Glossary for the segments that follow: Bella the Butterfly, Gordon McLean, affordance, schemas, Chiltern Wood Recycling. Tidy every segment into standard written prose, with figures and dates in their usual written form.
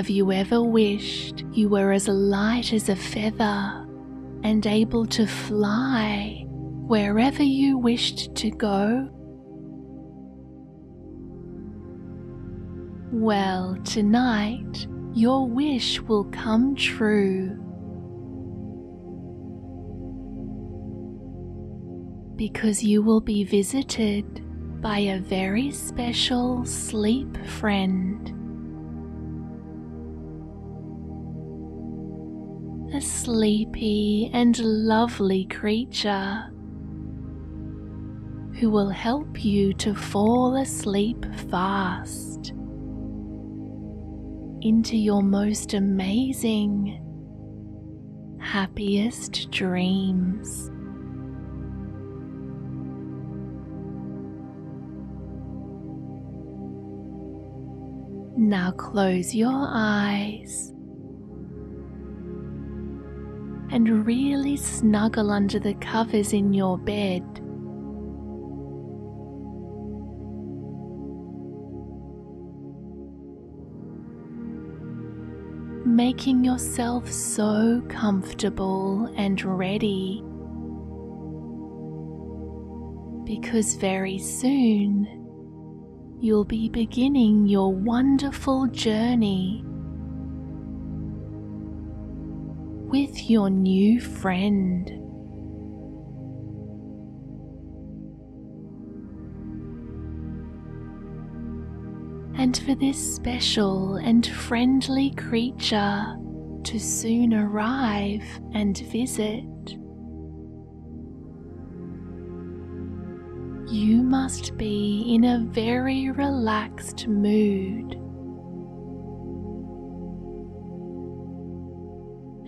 Have you ever wished you were as light as a feather and able to fly wherever you wished to go? Well, tonight your wish will come true. Because you will be visited by a very special sleep friend. A sleepy and lovely creature who will help you to fall asleep fast into your most amazing, happiest dreams. Now close your eyes and really snuggle under the covers in your bed. Making yourself so comfortable and ready, because very soon you'll be beginning your wonderful journey with your new friend. And for this special and friendly creature to soon arrive and visit, you must be in a very relaxed mood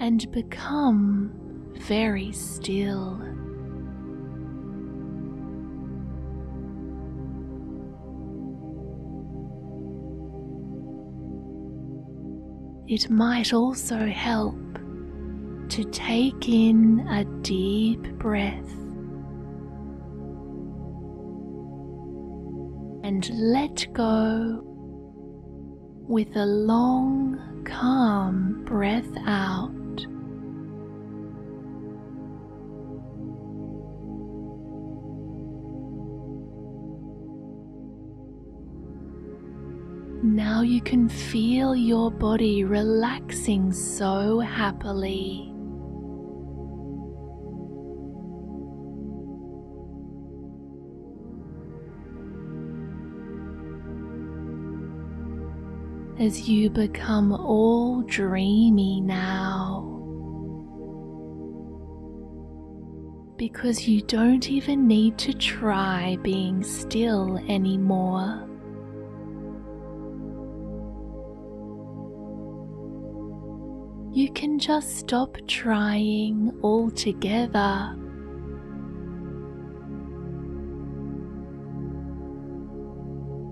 and become very still. It might also help to take in a deep breath and let go with a long, calm breath out. Now you can feel your body relaxing so happily. As you become all dreamy now, because you don't even need to try being still anymore. You can just stop trying altogether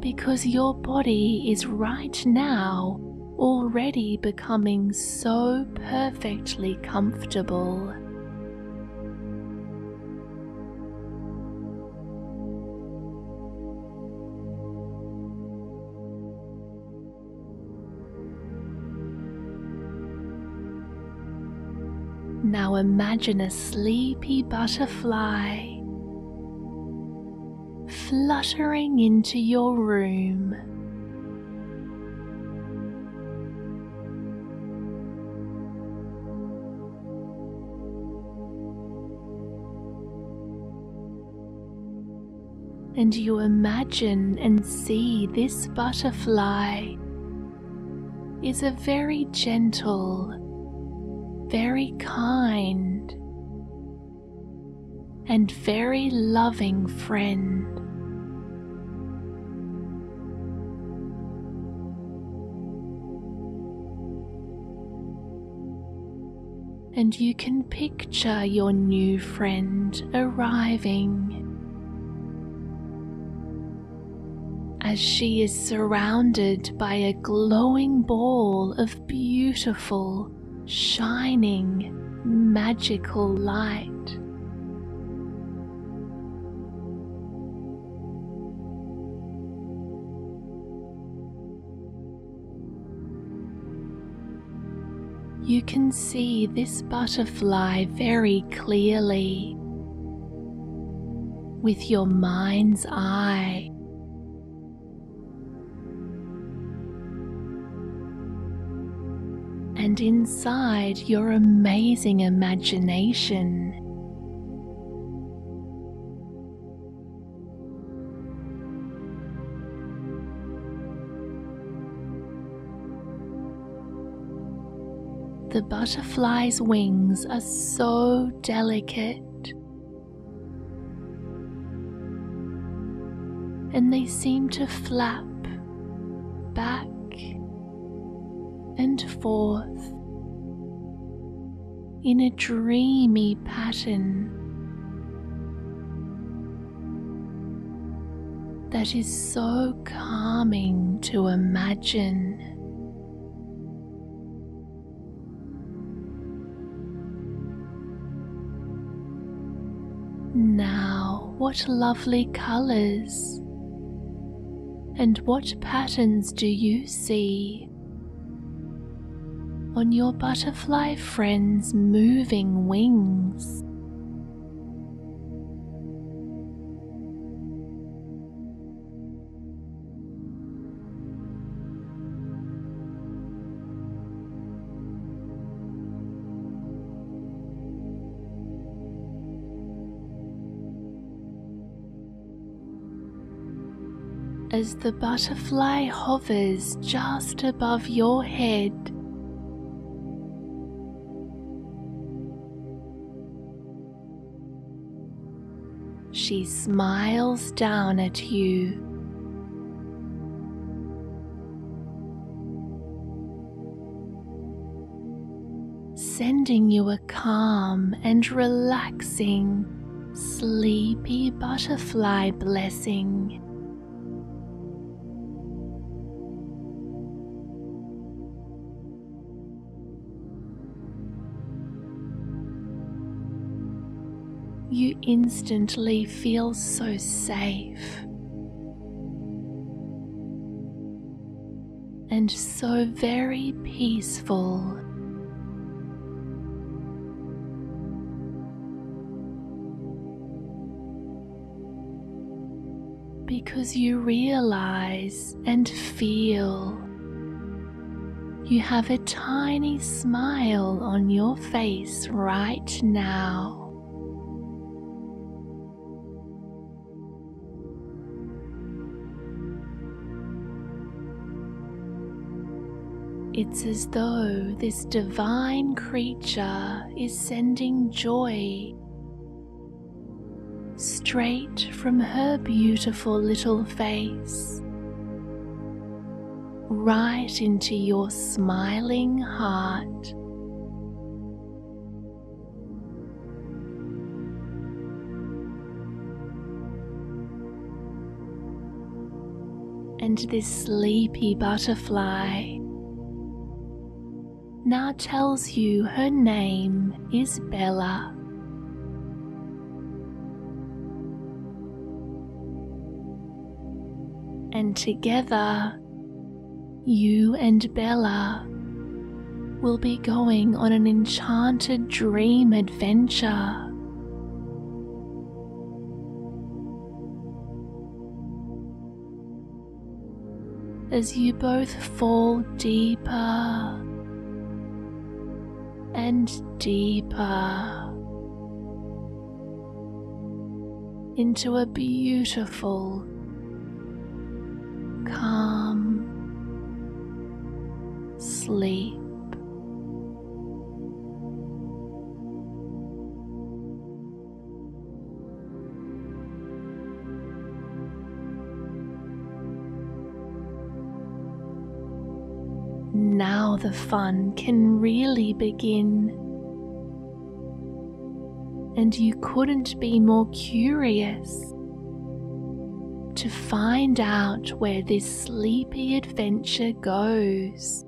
because your body is right now already becoming so perfectly comfortable. Now imagine a sleepy butterfly fluttering into your room. And you imagine and see this butterfly is a very gentle, very kind, and very loving friend. And you can picture your new friend arriving as she is surrounded by a glowing ball of beautiful, shining, magical light. You can see this butterfly very clearly with your mind's eye. And inside your amazing imagination, the butterfly's wings are so delicate, and they seem to flap back and forth in a dreamy pattern that is so calming to imagine. Now, what lovely colors and what patterns do you see on your butterfly friend's moving wings? As the butterfly hovers just above your head, she smiles down at you. Sending you a calm and relaxing, sleepy butterfly blessing. You instantly feel so safe and so very peaceful. Because you realize and feel you have a tiny smile on your face right now. It's as though this divine creature is sending joy straight from her beautiful little face right into your smiling heart. And this sleepy butterfly now tells you her name is Bella. And together, you and Bella will be going on an enchanted dream adventure. As you both fall deeper and deeper into a beautiful, calm sleep. Now the fun can really begin, and you couldn't be more curious to find out where this sleepy adventure goes.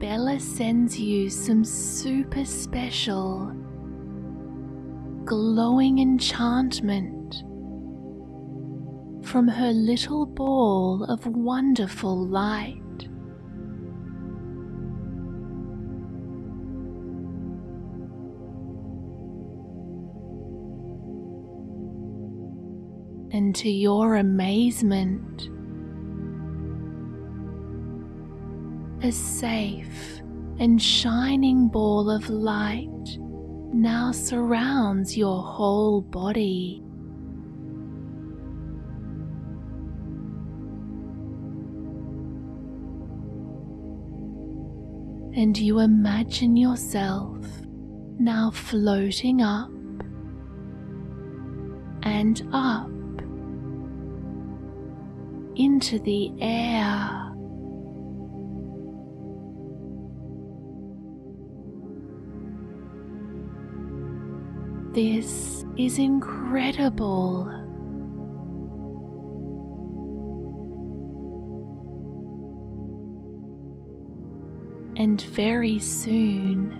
Bella Bella sends you some super special glowing enchantment from her little ball of wonderful light. And to your amazement, a safe and shining ball of light now surrounds your whole body. And you imagine yourself now floating up and up into the air. This is incredible. And very soon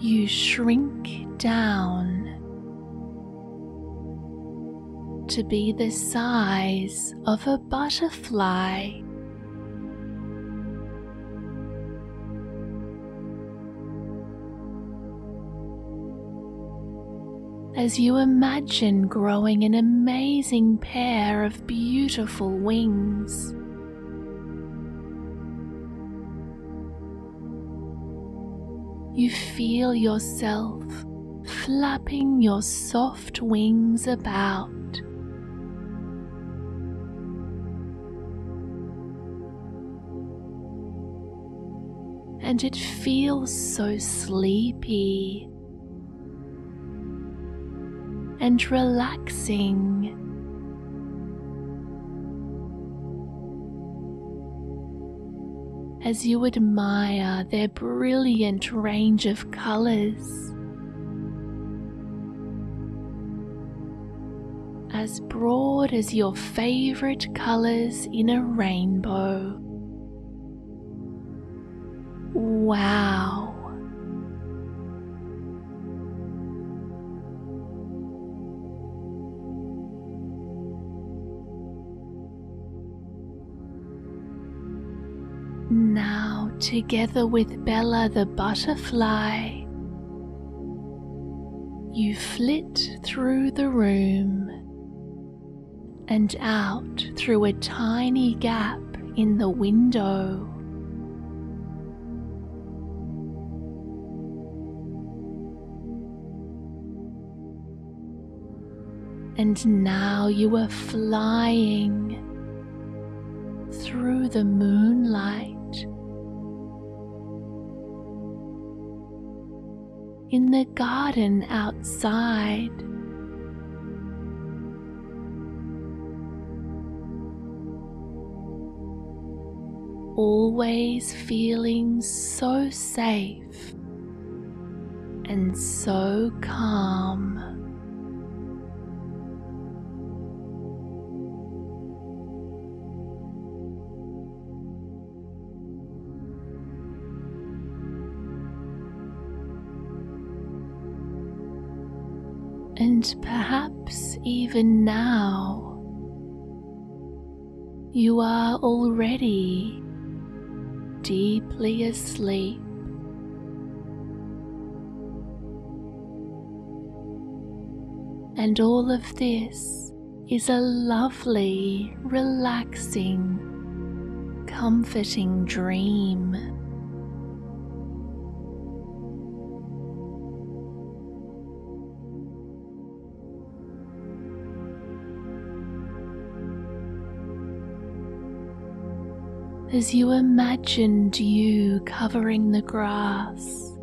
you shrink down to be the size of a butterfly. As you imagine growing an amazing pair of beautiful wings, you feel yourself flapping your soft wings about. And it feels so sleepy and relaxing. As you admire their brilliant range of colors, as broad as your favorite colors in a rainbow. Wow! Now, together with Bella the butterfly, you flit through the room and out through a tiny gap in the window. And now you are flying through the moonlight in the garden outside. Always feeling so safe and so calm. And perhaps even now, you are already deeply asleep. And all of this is a lovely, relaxing, comforting dream. As you imagined you covering the grass,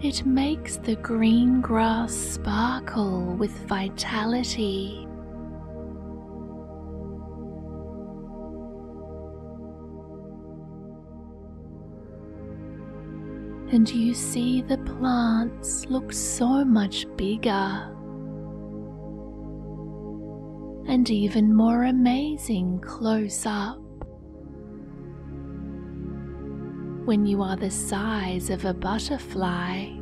it makes the green grass sparkle with vitality. And you see the plants look so much bigger and even more amazing close up. when you are the size of a butterfly.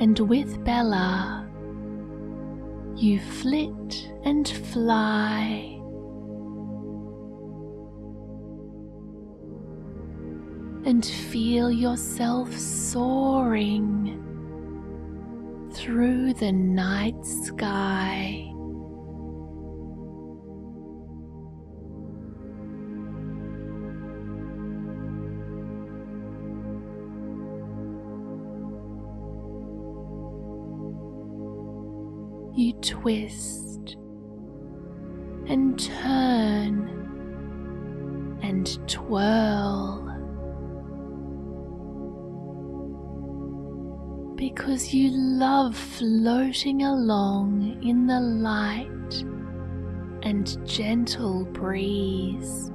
And with Bella, you flit and fly. And feel yourself soaring through the night sky. You twist and turn and twirl, because you love floating along in the light and gentle breeze.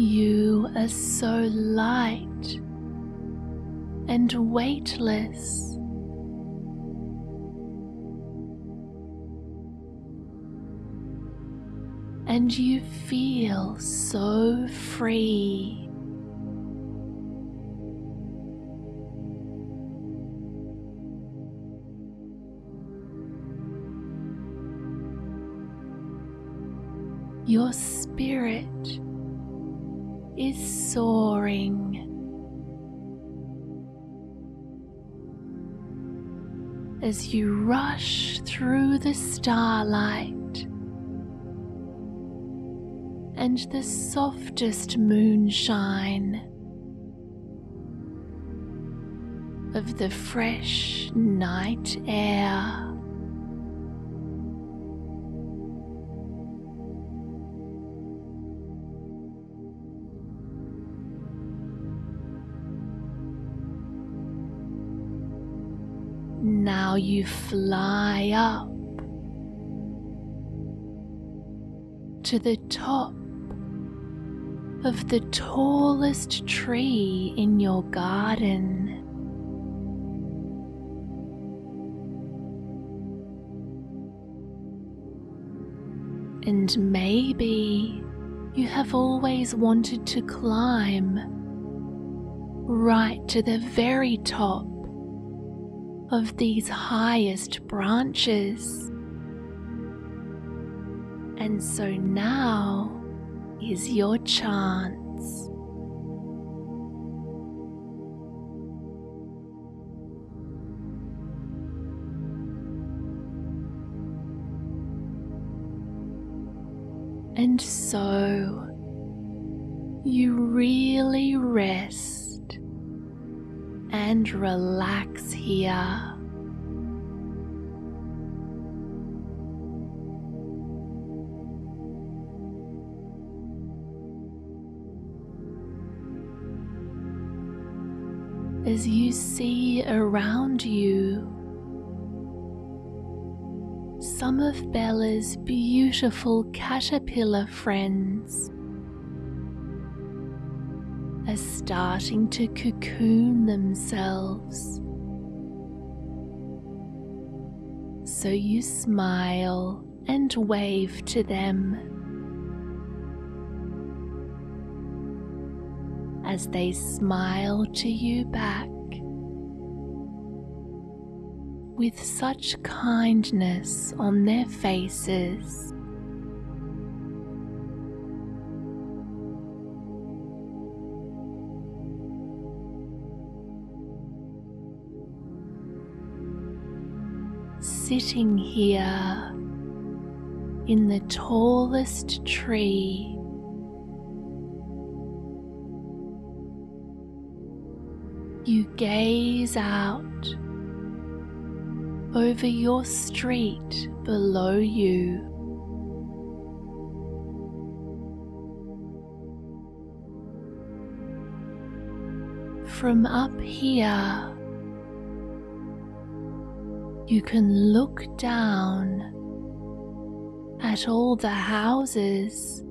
You are so light and weightless. And you feel so free. Your spirit is soaring as you rush through the starlight and the softest moonshine of the fresh night air. Now you fly up to the top of the tallest tree in your garden. And maybe you have always wanted to climb right to the very top of these highest branches. And so now is your chance. And so you really rest and relax here. As you see around you some of Bella's beautiful caterpillar friends are starting to cocoon themselves. So you smile and wave to them as they smile to you back with such kindness on their faces. Sitting here in the tallest tree, you gaze out over your street below you. From up here, you can look down at all the houses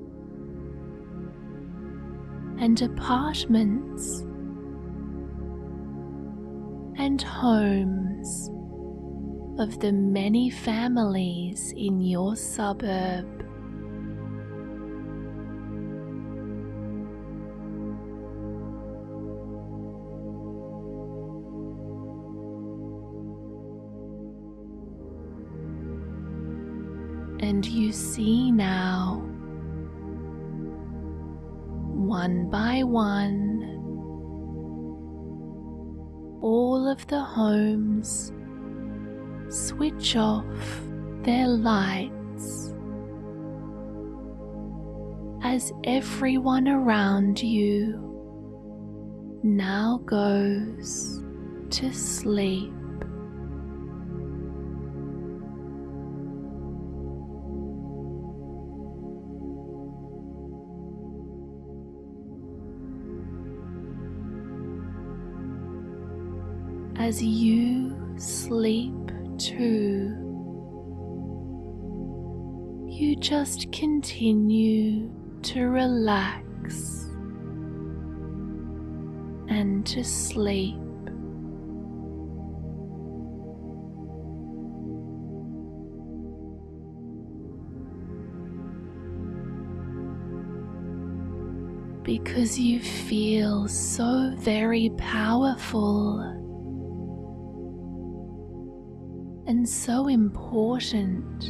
and apartments and homes of the many families in your suburb. And you see now, one by one, all of the homes switch off their lights as everyone around you now goes to sleep. As you sleep too, you just continue to relax and to sleep. Because you feel so very powerful and so important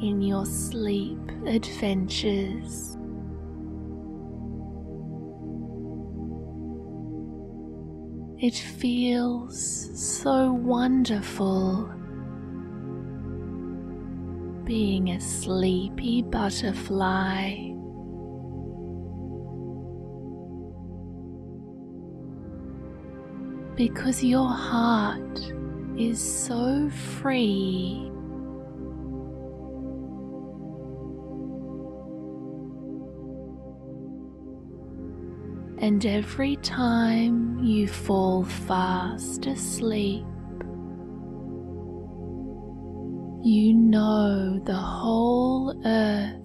in your sleep adventures. It feels so wonderful being a sleepy butterfly. Because your heart is so free. And every time you fall fast asleep, you know the whole earth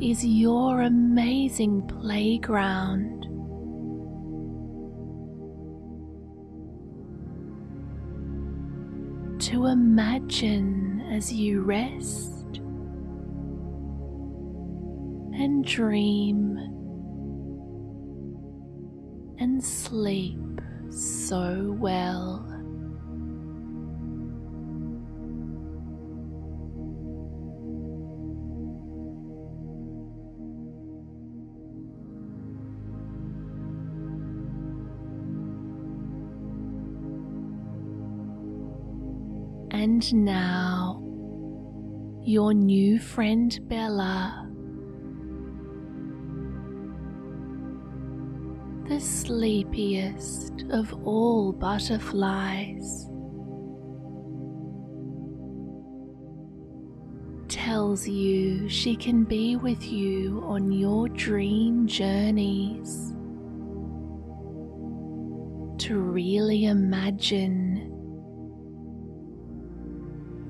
is your amazing playground. To imagine as you rest and dream and sleep so well. And now, your new friend Bella, the sleepiest of all butterflies, tells you she can be with you on your dream journeys to really imagine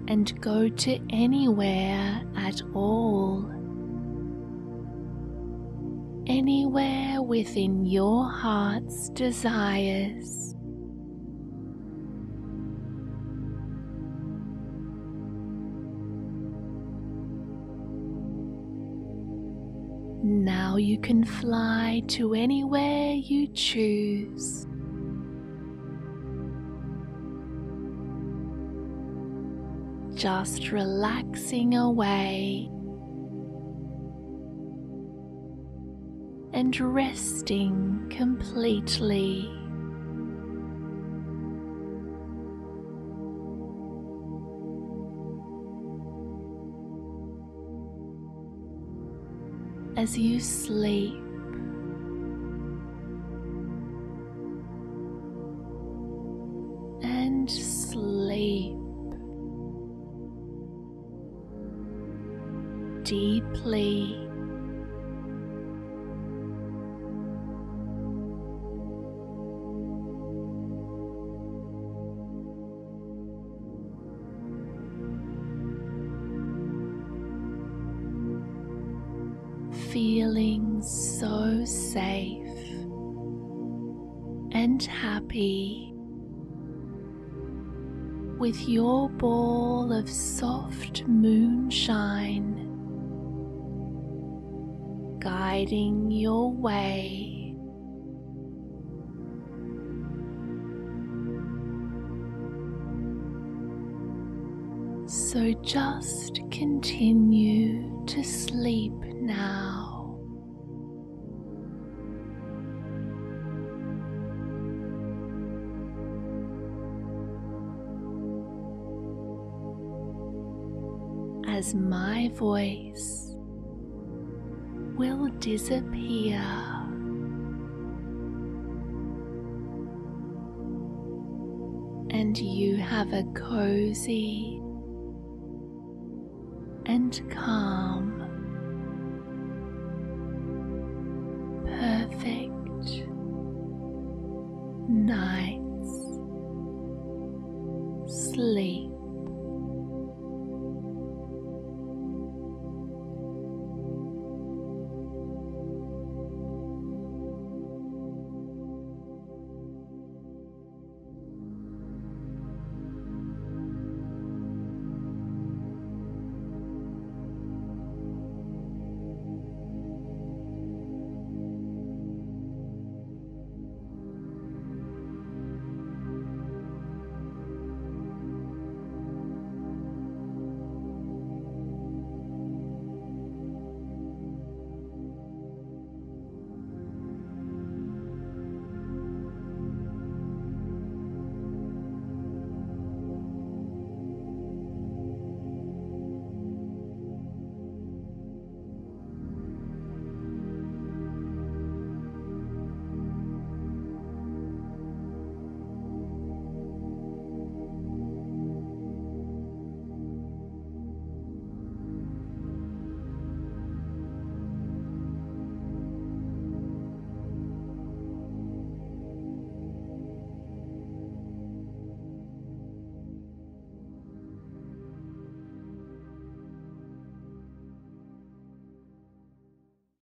and go to anywhere at all, anywhere within your heart's desires. Now you can fly to anywhere you choose. Just relaxing away and resting completely. As you sleep, deeply, feeling so safe and happy with your ball of soft moonshine guiding your way. So just continue to sleep now. As my voice will disappear, and you have a cozy and calm